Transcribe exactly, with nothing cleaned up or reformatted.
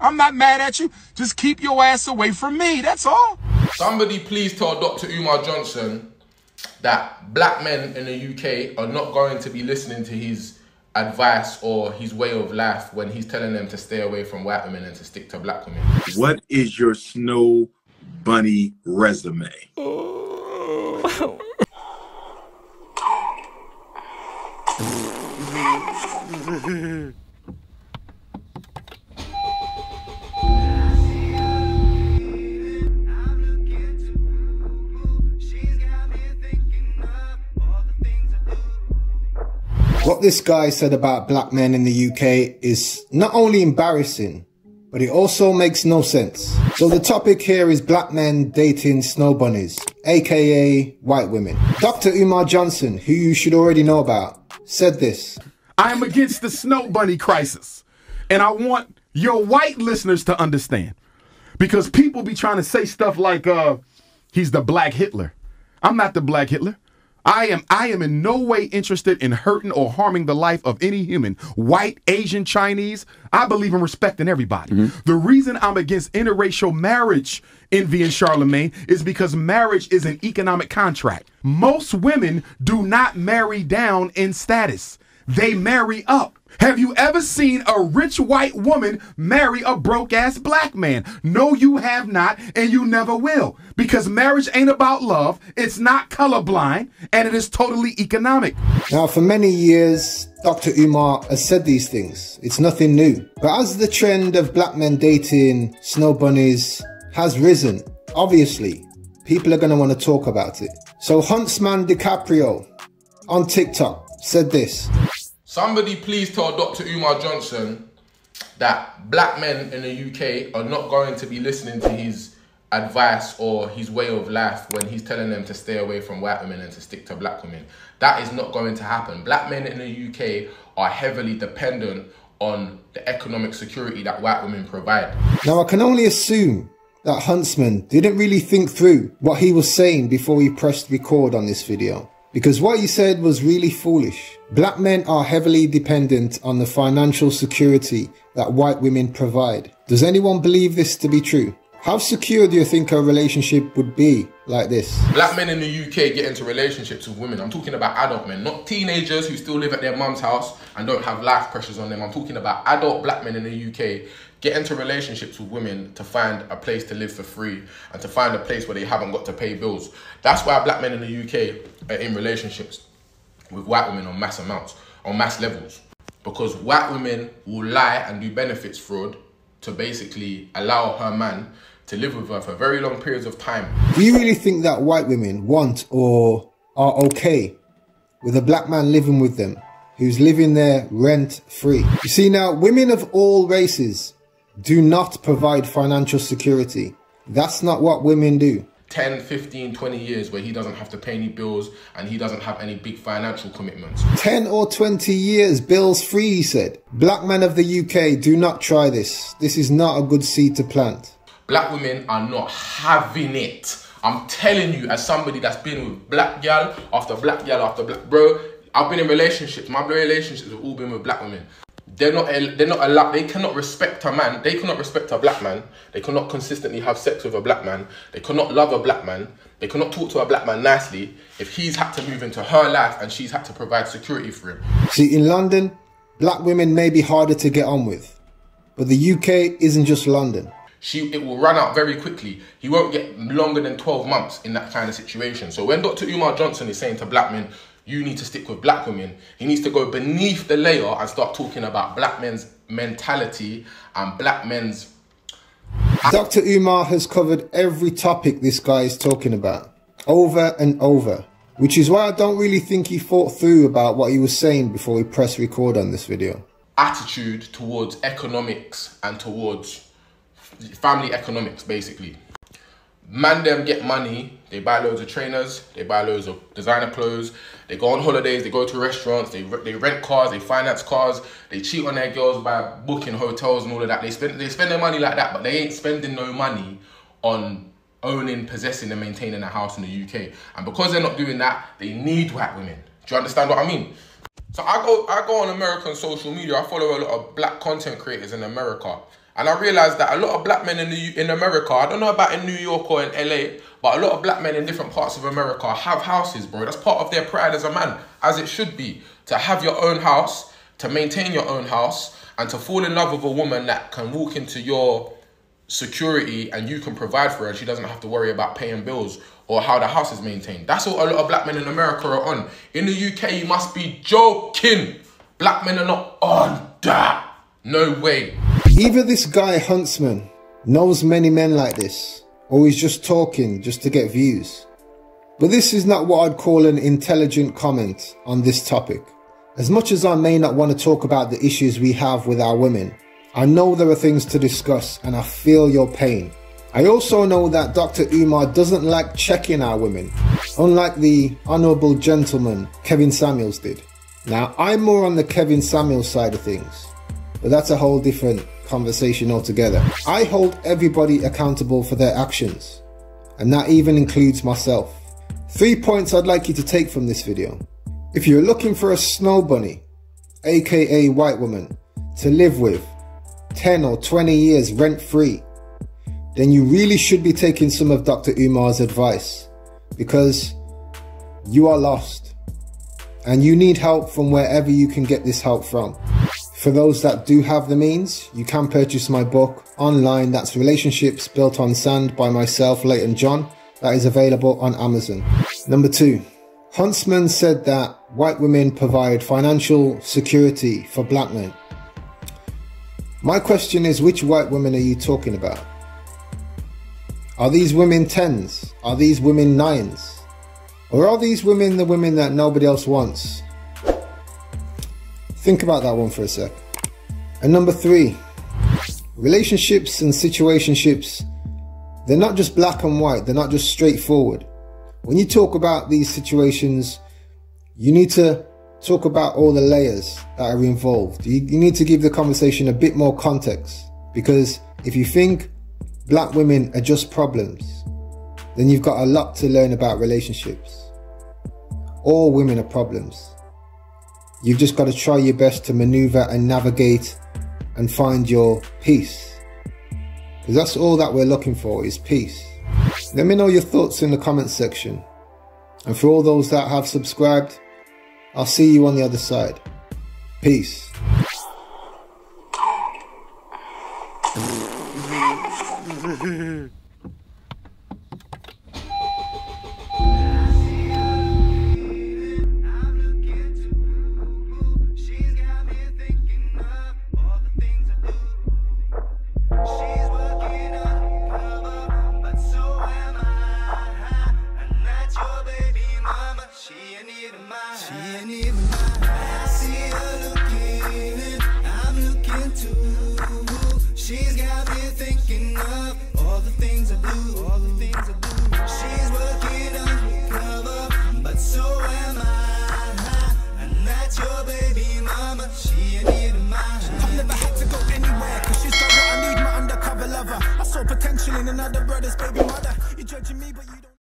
I'm not mad at you. Just keep your ass away from me. That's all. Somebody please tell Doctor Umar Johnson that black men in the U K are not going to be listening to his advice or his way of life when he's telling them to stay away from white women and to stick to black women. What is your Snow Bunny resume? Oh. What this guy said about black men in the U K is not only embarrassing, but it also makes no sense. So the topic here is black men dating snow bunnies, aka white women. Doctor Umar Johnson, who you should already know about, said this. I am against the snow bunny crisis, and I want your white listeners to understand, because people be trying to say stuff like, uh, he's the black Hitler. I'm not the black Hitler. I am I am in no way interested in hurting or harming the life of any human, white, Asian, Chinese. I believe in respecting everybody. Mm-hmm. The reason I'm against interracial marriage, Envy and Charlemagne, is because marriage is an economic contract. Most women do not marry down in status. They marry up. Have you ever seen a rich white woman marry a broke-ass black man? No, you have not, and you never will. Because marriage ain't about love, it's not colorblind, and it is totally economic. Now, for many years, Doctor Umar has said these things. It's nothing new. But as the trend of black men dating snow bunnies has risen, obviously, people are going to want to talk about it. So Huntsman DiCaprio on TikTok said this. Somebody please tell Doctor Umar Johnson that black men in the U K are not going to be listening to his advice or his way of life when he's telling them to stay away from white women and to stick to black women. That is not going to happen. Black men in the U K are heavily dependent on the economic security that white women provide. Now, I can only assume that Huntsman didn't really think through what he was saying before he pressed record on this video, because what he said was really foolish. Black men are heavily dependent on the financial security that white women provide. Does anyone believe this to be true? How secure do you think a relationship would be like this? Black men in the U K get into relationships with women. I'm talking about adult men, not teenagers who still live at their mum's house and don't have life pressures on them. I'm talking about adult black men in the U K get into relationships with women to find a place to live for free and to find a place where they haven't got to pay bills. That's why black men in the U K are in relationships with white women on mass amounts, on mass levels, because white women will lie and do benefits fraud to basically allow her man to live with her for very long periods of time. Do you really think that white women want or are okay with a black man living with them who's living there rent free? You see, now, women of all races do not provide financial security. That's not what women do. ten, fifteen, twenty years where he doesn't have to pay any bills and he doesn't have any big financial commitments. ten or twenty years bills free, he said. Black men of the U K, do not try this. This is not a good seed to plant. Black women are not having it. I'm telling you, as somebody that's been with black gal after black gal after black bro, I've been in relationships. My relationships have all been with black women. They're not, they're not allowed, they cannot respect a man, they cannot respect a black man, they cannot consistently have sex with a black man, they cannot love a black man, they cannot talk to a black man nicely if he's had to move into her life and she's had to provide security for him. See, in London, black women may be harder to get on with, but the U K isn't just London. She, it will run out very quickly. He won't get longer than twelve months in that kind of situation. So when Doctor Umar Johnson is saying to black men, you need to stick with black women, he needs to go beneath the layer and start talking about black men's mentality and black men's... Doctor Umar has covered every topic this guy is talking about, over and over, which is why I don't really think he thought through about what he was saying before he pressed record on this video. Attitude towards economics and towards family economics, basically. Man them get money, they buy loads of trainers, they buy loads of designer clothes, they go on holidays, they go to restaurants, they, they rent cars, they finance cars, they cheat on their girls by booking hotels and all of that. They spend, they spend their money like that, but they ain't spending no money on owning, possessing and maintaining a house in the U K. And because they're not doing that, they need white women. Do you understand what I mean? So I go, I go on American social media, I follow a lot of black content creators in America. And I realized that a lot of black men in the, in America, I don't know about in New York or in L A, but a lot of black men in different parts of America have houses, bro. That's part of their pride as a man, as it should be. To have your own house, to maintain your own house, and to fall in love with a woman that can walk into your security and you can provide for her. She doesn't have to worry about paying bills or how the house is maintained. That's what a lot of black men in America are on. In the U K, you must be joking. Black men are not on that. No way. Either this guy, Huntsman, knows many men like this, or he's just talking just to get views. But this is not what I'd call an intelligent comment on this topic. As much as I may not want to talk about the issues we have with our women, I know there are things to discuss and I feel your pain. I also know that Doctor Umar doesn't like checking our women, unlike the honourable gentleman Kevin Samuels did. Now, I'm more on the Kevin Samuels side of things, but that's a whole different conversation altogether. I hold everybody accountable for their actions, and that even includes myself. Three points I'd like you to take from this video. If you're looking for a snow bunny, aka white woman, to live with ten or twenty years rent free, then you really should be taking some of Doctor Umar's advice, because you are lost and you need help from wherever you can get this help from. For those that do have the means, you can purchase my book online. That's Relationships Built on Sand by myself, Layton John. That is available on Amazon. Number two, Huntsman said that white women provide financial security for black men. My question is, which white women are you talking about? Are these women tens? Are these women nines? Or are these women the women that nobody else wants? Think about that one for a sec. And number three, relationships and situationships, they're not just black and white, they're not just straightforward. When you talk about these situations, you need to talk about all the layers that are involved. You, you need to give the conversation a bit more context, because if you think black women are just problems, then you've got a lot to learn about relationships. All women are problems. You've just got to try your best to maneuver and navigate and find your peace, because that's all that we're looking for, is peace. Let me know your thoughts in the comments section. And for all those that have subscribed, I'll see you on the other side. Peace. Potential in another brother's baby mother. You're judging me, but you don't.